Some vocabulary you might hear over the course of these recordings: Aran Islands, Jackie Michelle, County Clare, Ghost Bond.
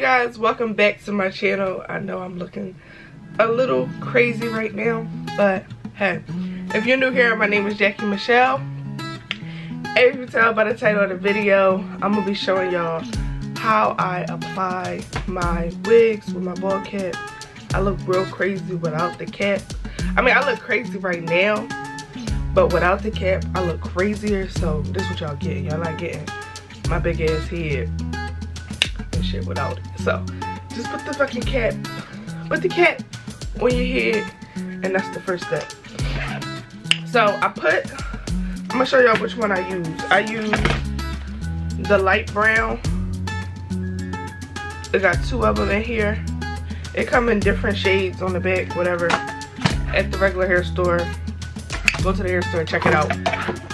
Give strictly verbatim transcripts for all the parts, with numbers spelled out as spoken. you guys, welcome back to my channel. I know I'm looking a little crazy right now, but hey, if you're new here, my name is Jackie Michelle. As you can tell by the title of the video, I'm gonna be showing y'all how I apply my wigs with my bald cap. I look real crazy without the cap. I mean, I look crazy right now, but without the cap, I look crazier. So this is what y'all getting. Y'all not getting my big ass head and shit without it. So just put the fucking cap, put the cap on your head, and that's the first step. So I put, I'm gonna show y'all which one I use. I use the light brown. It got two of them in here. It come in different shades on the back, whatever, at the regular hair store. Go to the hair store and check it out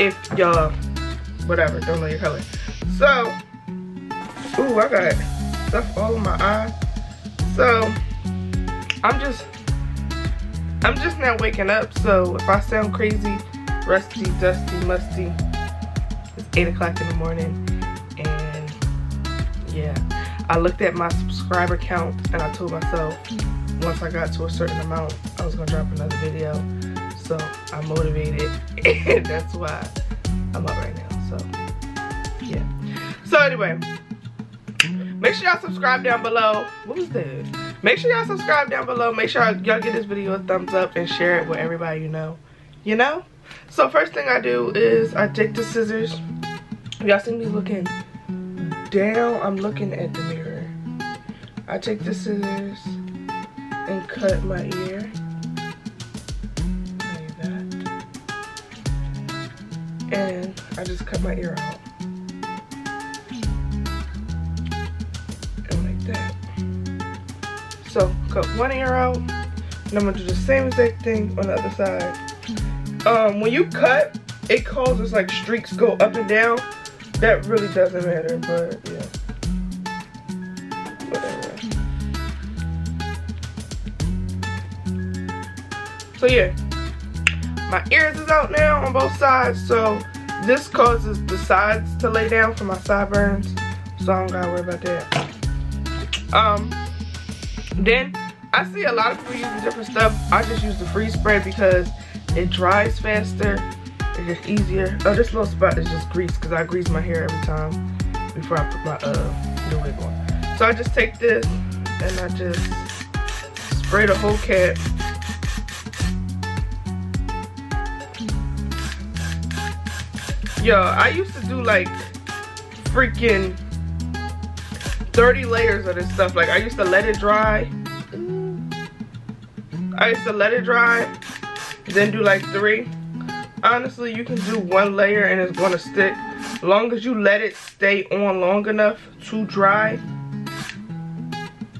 if y'all, whatever, don't know your color. So, ooh, I got stuff all in my eye. So, I'm just, I'm just now waking up. So, if I sound crazy, rusty, dusty, musty, it's eight o'clock in the morning. And, yeah. I looked at my subscriber count and I told myself once I got to a certain amount, I was going to drop another video. So I'm motivated, and that's why I'm up right now. So yeah. So anyway, make sure y'all subscribe down below. What was this? Make sure y'all subscribe down below. Make sure y'all give this video a thumbs up and share it with everybody you know. You know? So first thing I do is I take the scissors. Y'all see me looking down? I'm looking at the mirror. I take the scissors and cut my ear. And I just cut my ear out. And like that. So, cut one ear out. And I'm gonna do the same exact thing on the other side. Um, when you cut, it causes like streaks go up and down. That really doesn't matter, but yeah. Whatever. So yeah. My ears is out now on both sides, so this causes the sides to lay down for my sideburns, so I don't gotta worry about that. Um, then I see a lot of people using different stuff. I just use the free spray because it dries faster, it's just easier. Oh, this little spot is just grease because I grease my hair every time before I put my uh new wig on. So I just take this and I just spray the whole cap. Yo, I used to do like freaking thirty layers of this stuff. Like I used to let it dry. I used to let it dry, then do like three. Honestly, you can do one layer and it's gonna stick. As long as you let it stay on long enough to dry,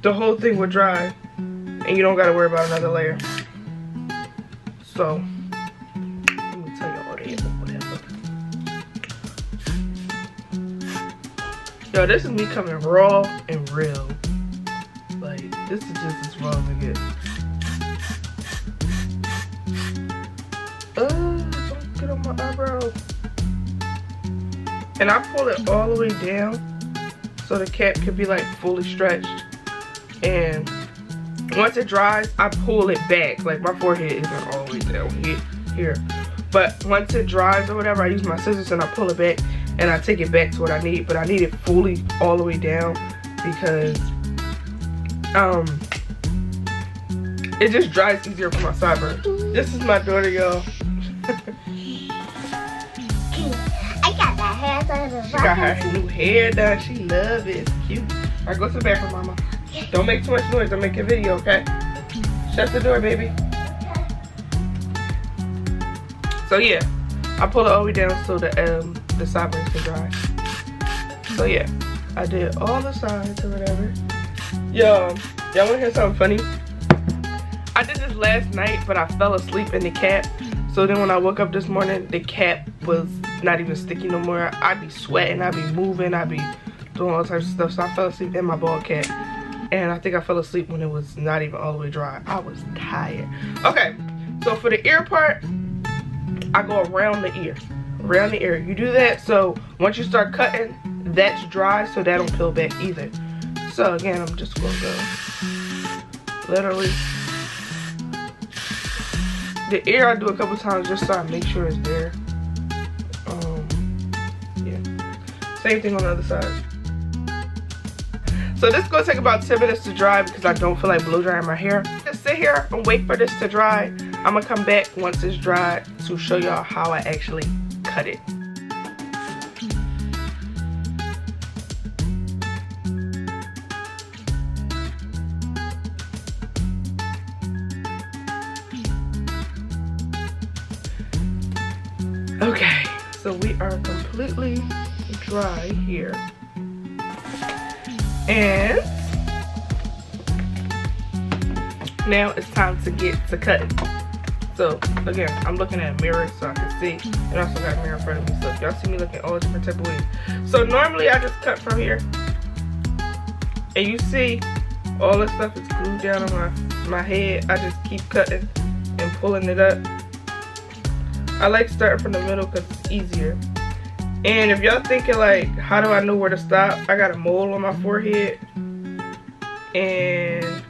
the whole thing will dry. And you don't gotta worry about another layer. So yo, this is me coming raw and real. Like, this is just as raw as it gets. Ugh, don't get on my eyebrow. And I pull it all the way down so the cap can be like fully stretched. And once it dries, I pull it back. Like, my forehead isn't all the way down here. But once it dries or whatever, I use my scissors and I pull it back. And I take it back to what I need, but I need it fully all the way down because um, it just dries easier for my sideburns. This is my daughter, y'all. I got my hair done. She got her new hair done. She love it. It's cute. All right, go to the bathroom, mama. Don't make too much noise. Don't make a video, okay? Shut the door, baby. So yeah, I pull it all the way down so the um. the sideburns can dry. So yeah, I did all the sides or whatever. Yo, y'all wanna hear something funny? I did this last night, but I fell asleep in the cap. So then when I woke up this morning, the cap was not even sticky no more. I'd be sweating, I'd be moving, I'd be doing all types of stuff. So I fell asleep in my bald cap. And I think I fell asleep when it was not even all the way dry. I was tired. Okay, so for the ear part, I go around the ear. Around the ear. You do that so once you start cutting, that's dry, so that don't peel back either. So again, I'm just gonna go literally the ear. I do a couple times just so I make sure it's there. Um, yeah, same thing on the other side. So this is gonna take about ten minutes to dry because I don't feel like blow drying my hair. Just sit here and wait for this to dry. I'm gonna come back once it's dry to show y'all how I actually cut it. Okay, so we are completely dry here. And now it's time to get to cutting. So again, I'm looking at a mirror so I can see. And I also got a mirror in front of me. So if y'all see me looking all different type of ways. So normally I just cut from here. And you see all this stuff is glued down on my, my head. I just keep cutting and pulling it up. I like starting from the middle because it's easier. And if y'all thinking like, how do I know where to stop? I got a mole on my forehead. And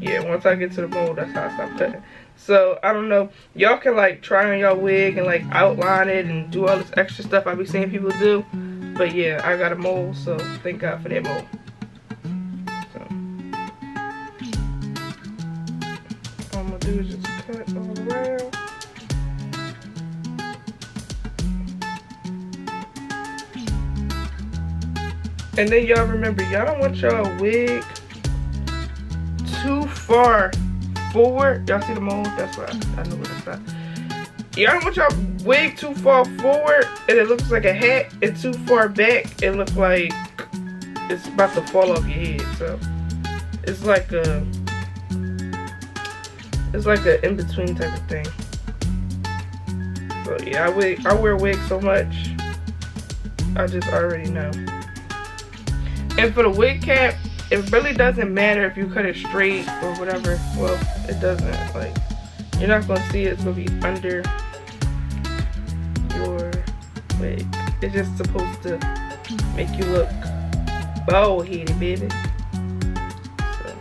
yeah, once I get to the mold, that's how I stop cutting. So, I don't know. Y'all can like try on y'all wig and like outline it and do all this extra stuff I be seeing people do. But yeah, I got a mole, so thank God for that mole. So, all I'm gonna do is just cut all around. And then y'all remember, y'all don't want y'all wig too far forward. Y'all see the mold? That's why I, I know what it's not. Y'all don't want y'all wig too far forward and it looks like a hat, and too far back it looks like it's about to fall off your head. So it's like a it's like an in-between type of thing. So yeah, I wig I wear wigs so much I just already know. And for the wig cap, it really doesn't matter if you cut it straight or whatever. Well, it doesn't. Like, you're not gonna see it. It's gonna be under your wig. It's just supposed to make you look bald headed, baby. So.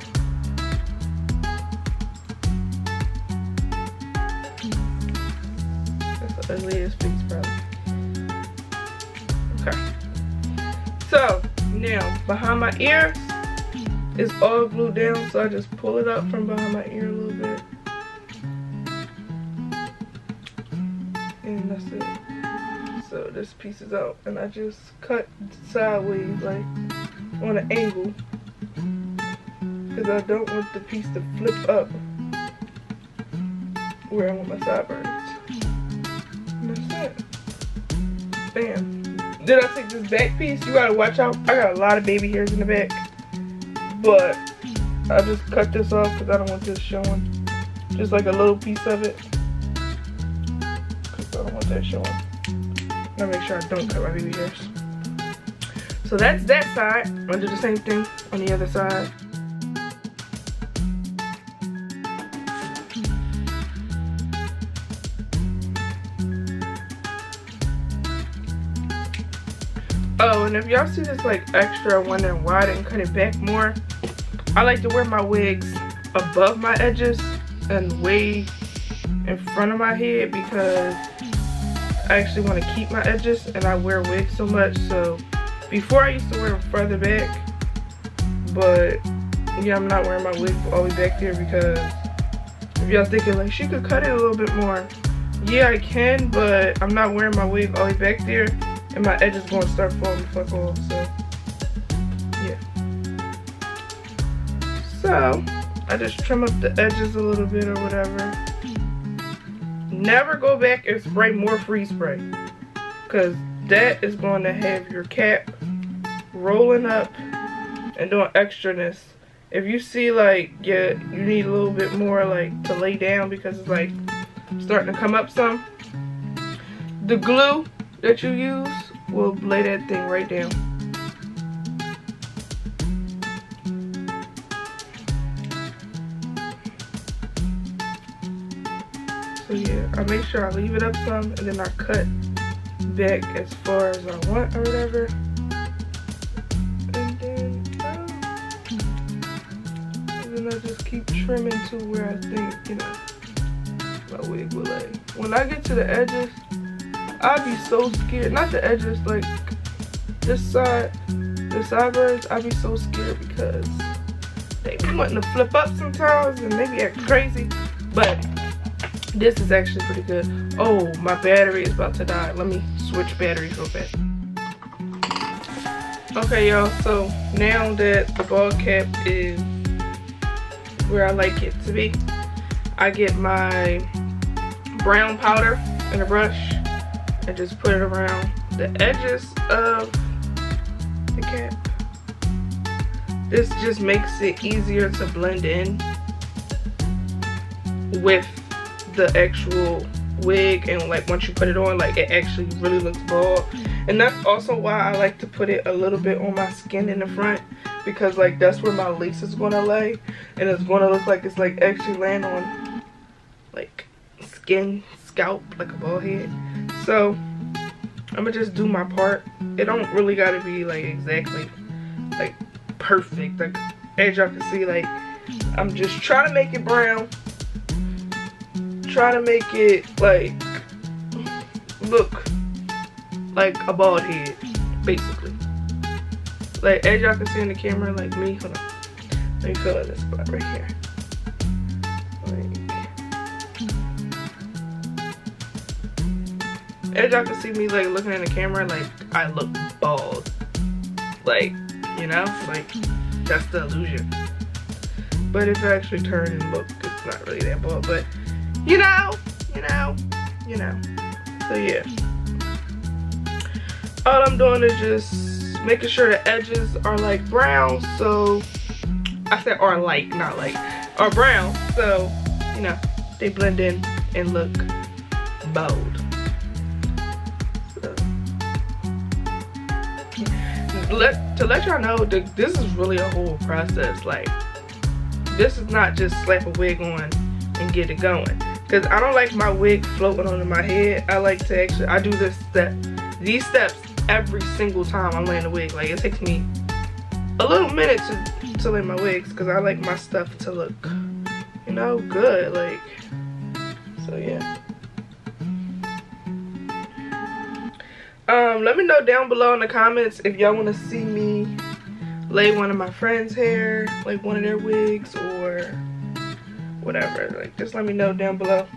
That's the ugliest piece, probably. Okay. So now behind my ears. It's all glued down, so I just pull it up from behind my ear a little bit. And that's it. So this piece is out, and I just cut sideways, like, on an angle. Because I don't want the piece to flip up where I want my sideburns. And that's it. Bam. Then I take this back piece. You gotta watch out. I got a lot of baby hairs in the back. But I just cut this off because I don't want this showing. Just like a little piece of it. Because I don't want that showing. I gotta make sure I don't cut my baby hairs. So that's that side. I'm gonna do the same thing on the other side. Oh, and if y'all see this like extra wondering why I didn't cut it back more, I like to wear my wigs above my edges and way in front of my head because I actually want to keep my edges and I wear wigs so much. So before I used to wear them further back, but yeah, I'm not wearing my wig all the way back there because if y'all thinking like she could cut it a little bit more, yeah I can, but I'm not wearing my wig all the way back there. And my edges gonna start falling the fuck off, so yeah. So I just trim up the edges a little bit or whatever. Never go back and spray more free spray, cause that is going to have your cap rolling up and doing extraness. If you see like yeah, you need a little bit more like to lay down because it's like starting to come up some. The glue that you use will lay that thing right down. So yeah, I make sure I leave it up some and then I cut back as far as I want or whatever. And then I just keep trimming to where I think, you know, my wig will lay. When I get to the edges, I'd be so scared. Not the edges, like this side, the sideburns, I'd be so scared because they be wanting to flip up sometimes and they be acting crazy. But this is actually pretty good. Oh, my battery is about to die. Let me switch batteries real fast. Okay, y'all, so now that the bald cap is where I like it to be, I get my brown powder and a brush and just put it around the edges of the cap. This just makes it easier to blend in with the actual wig, and like once you put it on, like it actually really looks bald. And that's also why I like to put it a little bit on my skin in the front, because like that's where my lace is gonna lay, and it's gonna look like it's like actually laying on like skin, scalp, like a bald head. So I'm gonna just do my part. It don't really gotta be like exactly like perfect. Like as y'all can see, like I'm just trying to make it brown, trying to make it like look like a bald head, basically. Like as y'all can see in the camera, like me, hold on, let me fill in this spot right here. Like, as y'all can see me like looking in the camera, like I look bald. Like, you know, like that's the illusion. But if I actually turn and look, it's not really that bald. But you know, you know, you know. So yeah. All I'm doing is just making sure the edges are like brown, so I said are like, not like, are brown, so you know, they blend in and look bold. So. Let, to let y'all know, that this is really a whole process. Like, this is not just slap a wig on and get it going. Because I don't like my wig floating onto my head. I like to actually, I do this step, these steps every single time I'm laying a wig. Like it takes me a little minute to, to lay my wigs because I like my stuff to look, you know, good. Like, so yeah. Um, let me know down below in the comments if y'all want to see me lay one of my friends' hair, like one of their wigs or whatever. Like, just let me know down below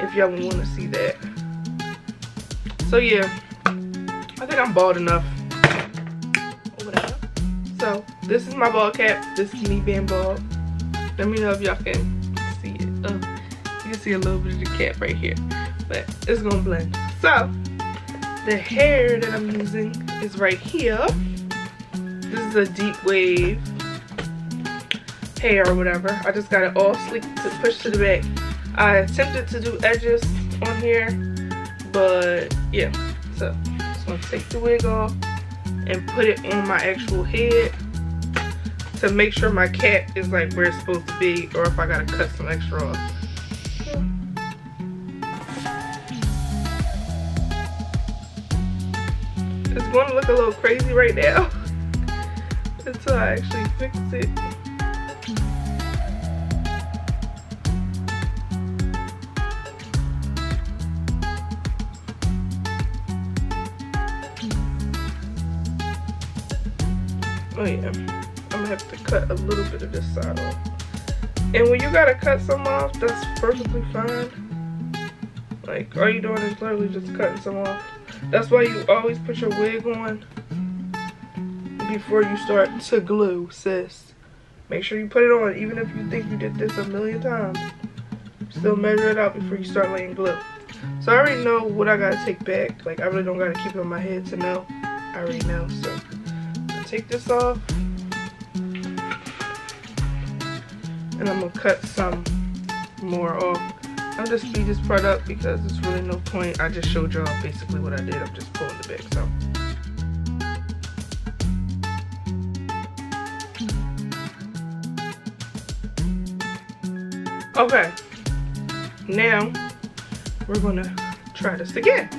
if y'all want to see that. So yeah, I think I'm bald enough or whatever. So this is my bald cap. This is me being bald. Let me know if y'all can see it. Oh, you can see a little bit of the cap right here, but it's gonna blend. So the hair that I'm using is right here. This is a deep wave hair or whatever. I just got it all sleek to push to the back. I attempted to do edges on here, but yeah. So just gonna take the wig off and put it on my actual head to make sure my cap is like where it's supposed to be, or if I gotta cut some extra off. It's gonna look a little crazy right now until I actually fix it. Oh yeah, I'm gonna have to cut a little bit of this side off. And when you gotta cut some off, that's perfectly fine. Like, all you're doing is literally just cutting some off. That's why you always put your wig on before you start to glue, sis. Make sure you put it on, even if you think you did this a million times. Still measure it out before you start laying glue. So I already know what I gotta take back. Like, I really don't gotta keep it on my head to know. I already know, so. Take this off, and I'm gonna cut some more off. I'll just speed this part up because it's really no point. I just showed y'all basically what I did. I'm just pulling the back, so. Okay, now we're gonna try this again.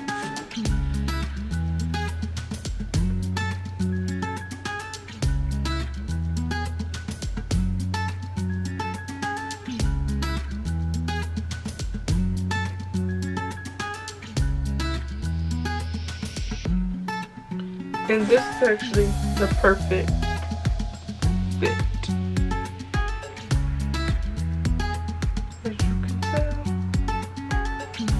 And this is actually the perfect fit. As you can tell. Actually,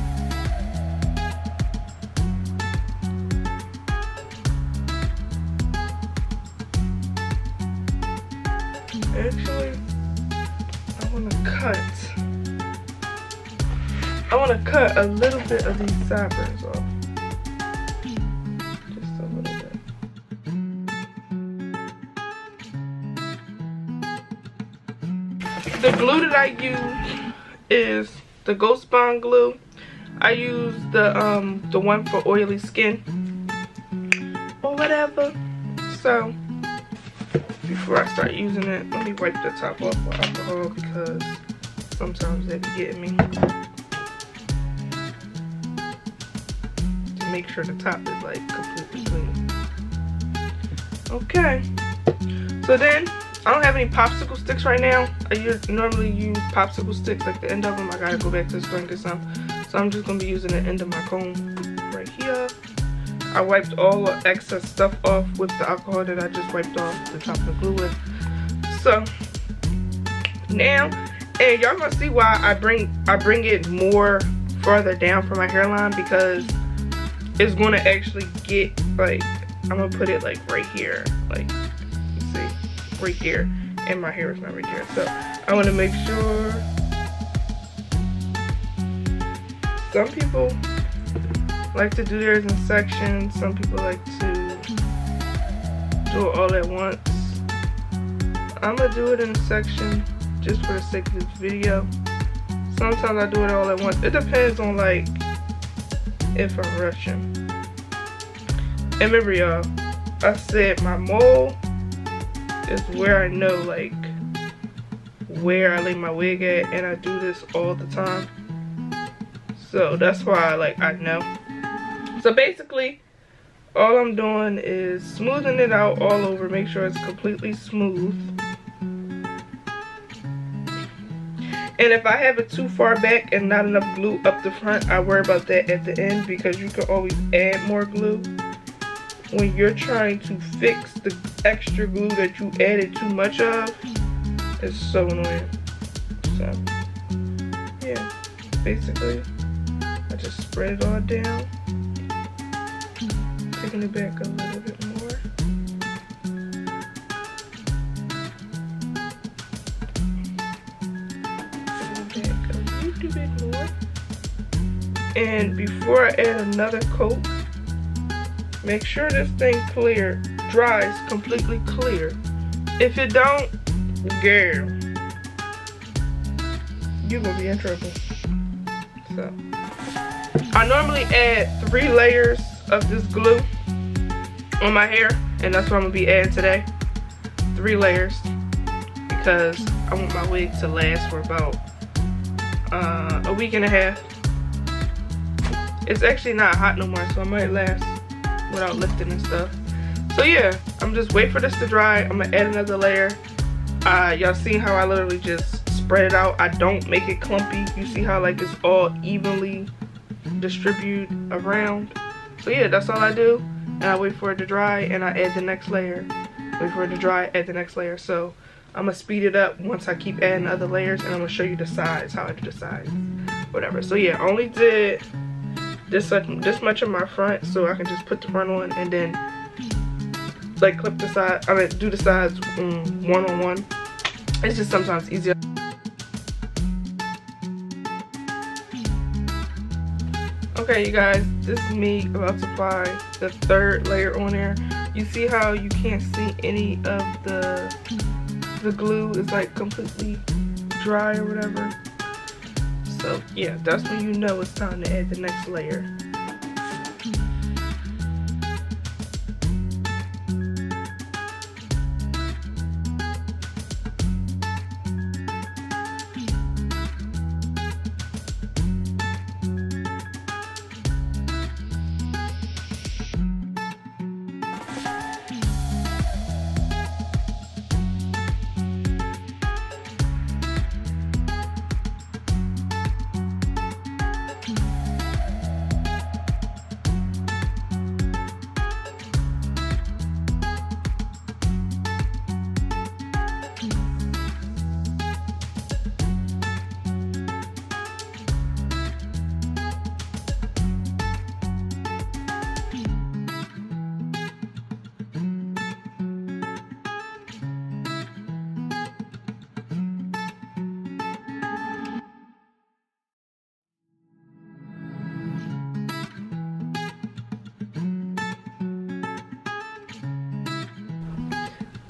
I want to cut. I want to cut a little bit of these sideburns off. The glue that I use is the Ghost Bond glue. I use the um the one for oily skin or whatever. So before I start using it, let me wipe the top off with alcohol because sometimes they be getting me. To make sure the top is like completely clean. Okay. So then, I don't have any popsicle sticks right now. I use, normally use popsicle sticks, like the end of them. I gotta go back to the store and get some. So I'm just gonna be using the end of my comb right here. I wiped all the excess stuff off with the alcohol that I just wiped off the top of the glue with. So now, and y'all gonna see why I bring I bring it more further down from my hairline, because it's gonna actually get like, I'm gonna put it like right here, like. Right there, and my hair is not right there, so I want to make sure. Some people like to do theirs in sections, some people like to do it all at once. I'm gonna do it in a section just for the sake of this video. Sometimes I do it all at once. It depends on like if I'm rushing. And remember y'all, I said my mole is where I know like where I lay my wig at, and I do this all the time, so that's why like I know. So basically all I'm doing is smoothing it out all over, make sure it's completely smooth. And if I have it too far back and not enough glue up the front, I worry about that at the end, because you can always add more glue when you're trying to fix the extra glue that you added too much of. It's so annoying. So yeah, basically I just spread it all down, taking it back a little bit more, taking it back a little bit more. And before I add another coat, make sure this thing clear, dries completely clear. If it don't, girl, you gonna be in trouble. So, I normally add three layers of this glue on my hair, and that's what I'm gonna be adding today. Three layers, because I want my wig to last for about uh, a week and a half. It's actually not hot no more, so I might last without lifting and stuff. So yeah, I'm just waiting for this to dry. I'm gonna add another layer. Uh, y'all seen how I literally just spread it out. I don't make it clumpy. You see how like it's all evenly distributed around. So yeah, that's all I do. And I wait for it to dry and I add the next layer. Wait for it to dry, add the next layer. So I'm gonna speed it up once I keep adding other layers, and I'm gonna show you the sides, how I do the sides, whatever. So yeah, I only did This, like, this much of my front, so I can just put the front on and then like clip the side. I mean, do the sides um, one on one. It's just sometimes easier. Okay, you guys, this is me about to apply the third layer on there. You see how you can't see any of the the glue is like completely dry or whatever. So yeah, that's when you know it's time to add the next layer.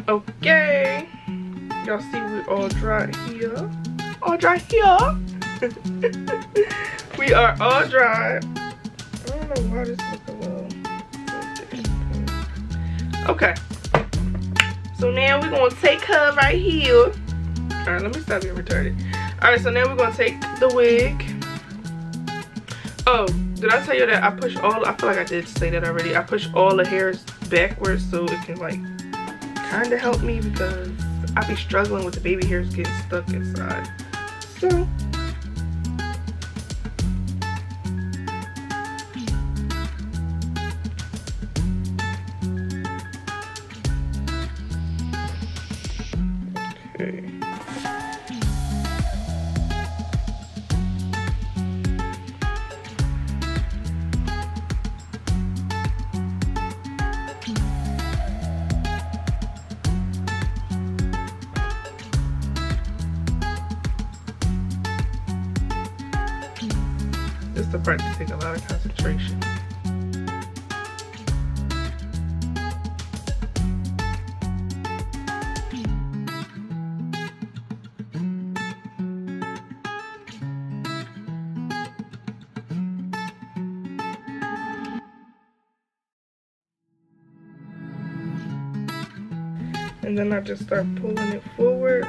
Okay, y'all see we all dry here. All dry here. We are all dry. I don't know why this looks a little. Okay. So now we're gonna take her right here. All right, let me stop being retarded. All right, so now we're gonna take the wig. Oh, did I tell you that I push all? I feel like I did say that already. I push all the hairs backwards so it can like kind of help me because I be struggling with the baby hairs getting stuck inside. So. This is the part that takes a lot of concentration. And then I just start pulling it forward.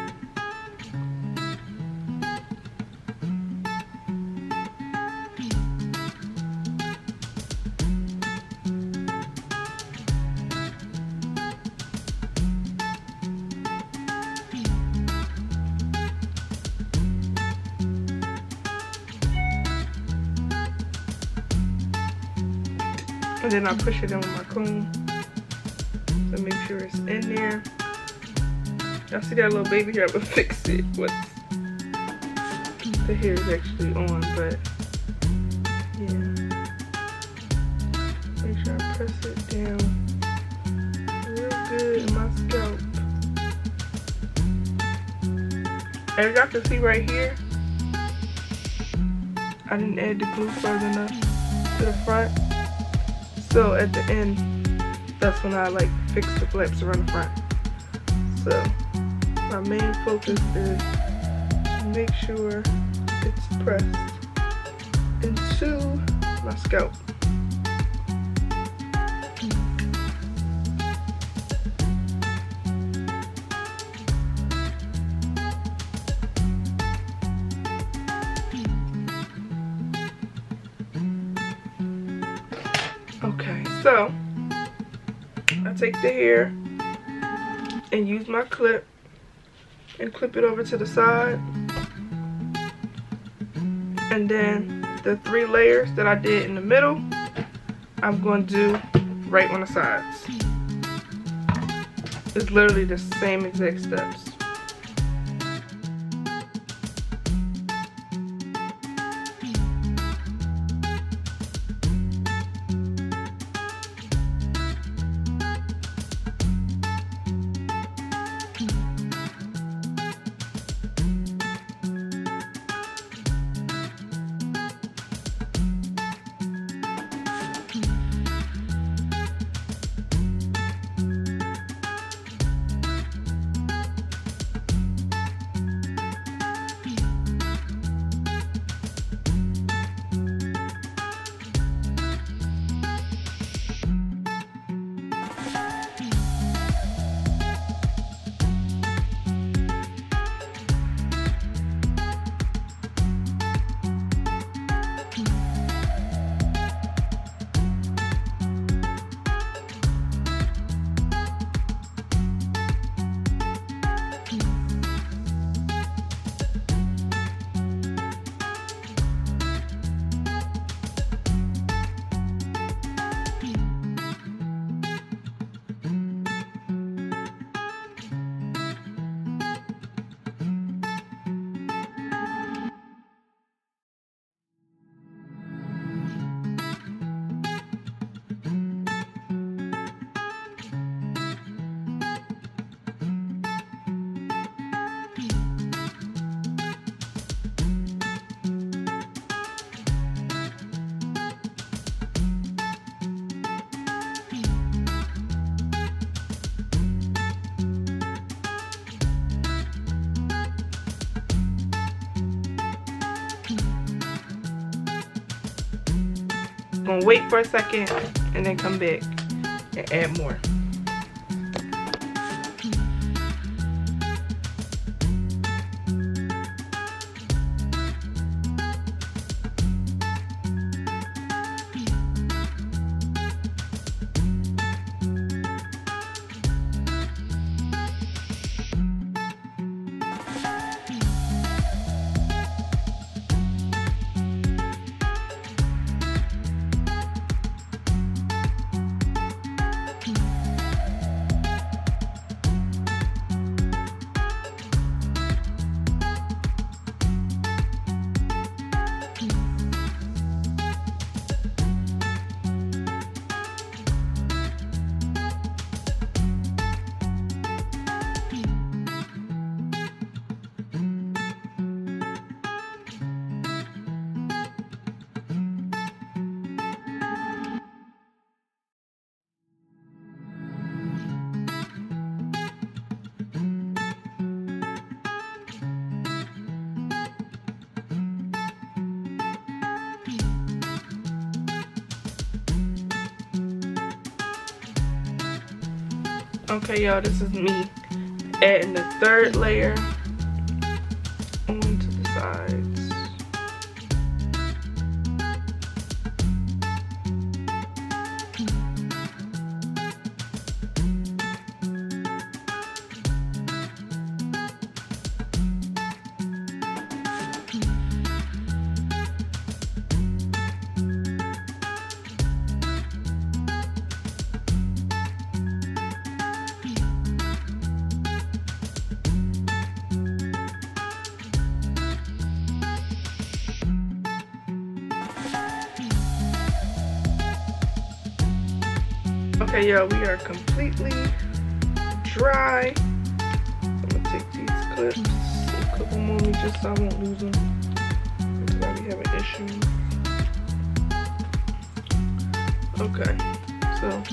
And then I push it in with my comb to make sure it's in there. Y'all see that little baby hair? I'm gonna fix it. What's the hair is actually on, but yeah. Make sure I press it down real good in my scalp. As y'all can see right here, I didn't add the glue far enough to the front. So at the end, that's when I like fix the flaps around the front. So my main focus is to make sure it's pressed into my scalp. So, I take the hair and use my clip and clip it over to the side. And then the three layers that I did in the middle, I'm going to do right on the sides. It's literally the same exact steps. gonna wait for a second and then come back and add more. Okay, y'all, this is me adding the third layer onto the sides. Okay, y'all, we are completely dry. I'm gonna take these clips, a couple more, just so I won't lose them, because I already have an issue. Okay, so I'm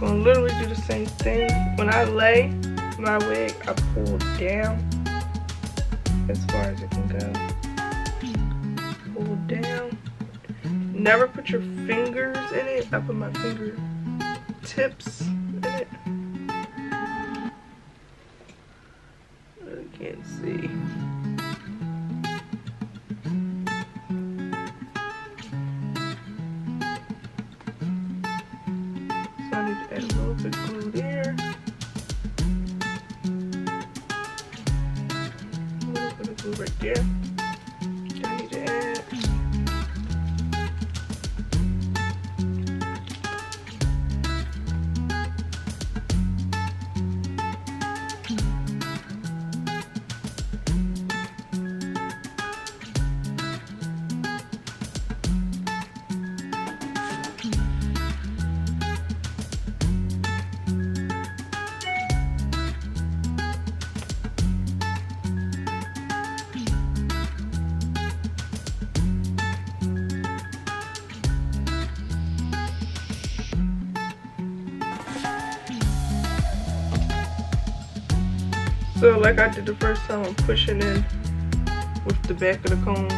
gonna literally do the same thing. When I lay my wig, I pull down as far as it can go. Pull down. Never put your fingers in it. I put my finger tips in it. I can't see. So I need to add a little bit of glue there. A little bit of glue right there. I need to add. So like I did the first time, I'm pushing in with the back of the comb.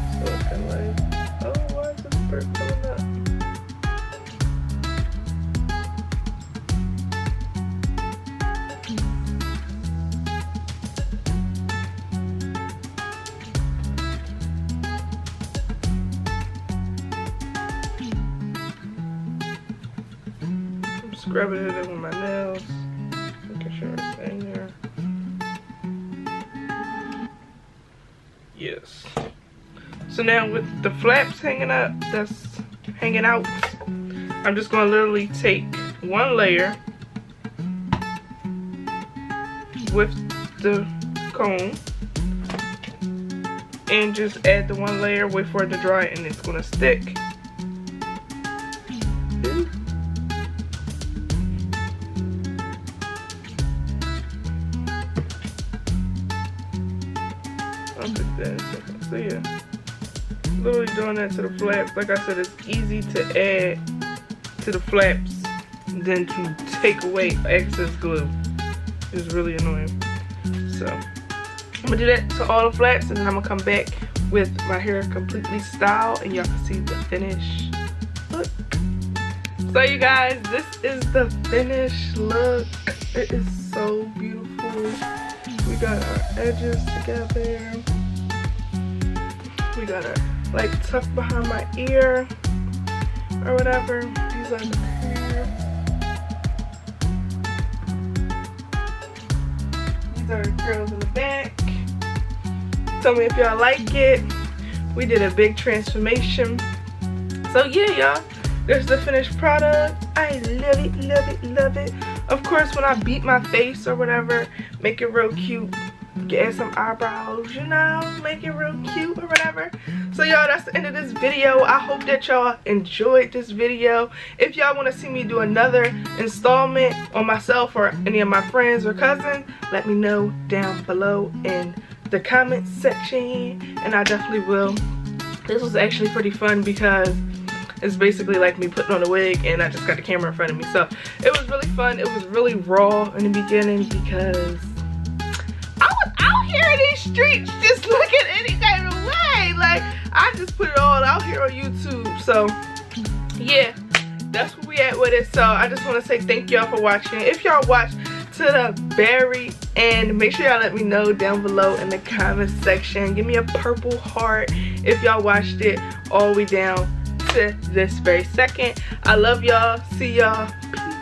So I can like, oh, why is this part coming up? I'm scrubbing it in with my nails. There. Yes. So now with the flaps hanging up, that's hanging out, I'm just going to literally take one layer with the comb and just add the one layer, wait for it to dry, and it's going to stick. So yeah, literally doing that to the flaps. Like I said, it's easy to add to the flaps than to take away excess glue. It's really annoying. So I'm gonna do that to all the flaps, and then I'm gonna come back with my hair completely styled, and y'all can see the finish look. So you guys, this is the finish look. It is so beautiful. We got our edges together. We got our like tucked behind my ear or whatever. These are the hair. These are the curls in the back. Tell me if y'all like it. We did a big transformation. So yeah, y'all. There's the finished product. I love it, love it, love it. Of course, when I beat my face or whatever, make it real cute. Get some eyebrows, you know, make it real cute or whatever. So y'all, that's the end of this video. I hope that y'all enjoyed this video. If y'all want to see me do another installment on myself or any of my friends or cousins, let me know down below in the comments section, and I definitely will. This was actually pretty fun because it's basically like me putting on a wig and I just got the camera in front of me. So it was really fun. It was really raw in the beginning because I was out here in these streets just looking any kind of way. Like, I just put it all out here on YouTube. So yeah, that's where we at with it. So I just want to say thank y'all for watching. If y'all watched to the very end, make sure y'all let me know down below in the comments section. Give me a purple heart if y'all watched it all the way down this very second. I love y'all. See y'all. Peace.